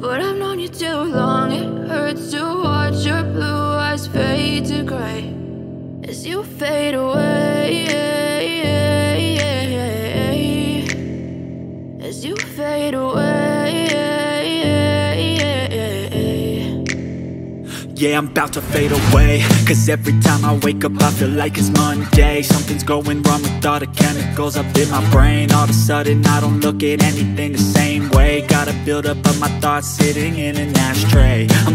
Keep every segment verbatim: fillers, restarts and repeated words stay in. But I've known you too long, it hurts to watch your blue eyes fade to gray as you fade away, as you fade away. Yeah, I'm about to fade away, cause every time I wake up I feel like it's Monday. Something's going wrong with all the chemicals up in my brain. All of a sudden I don't look at anything the same way. Gotta build up of my thoughts sitting in an ashtray. I'm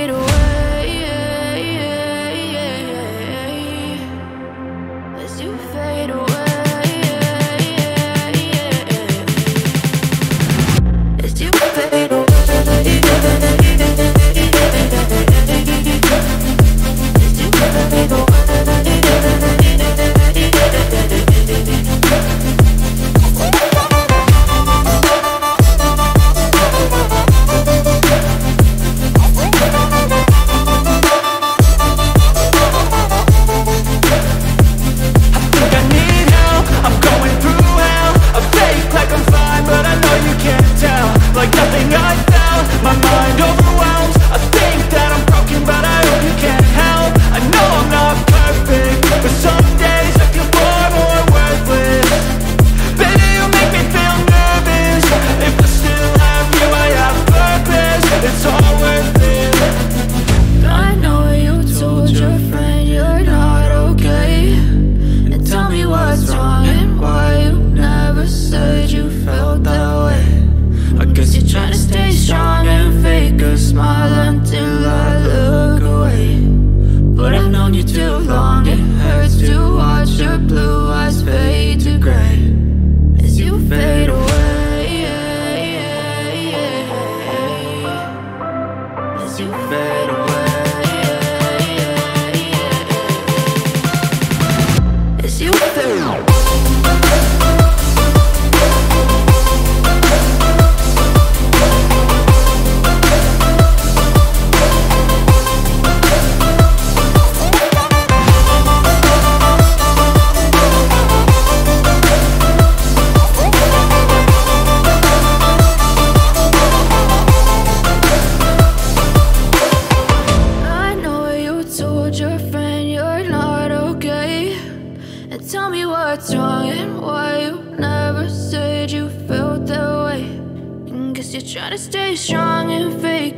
away, as you fade away, as you fade away. You're trying to stay strong and fake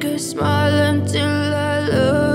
a smile until I look.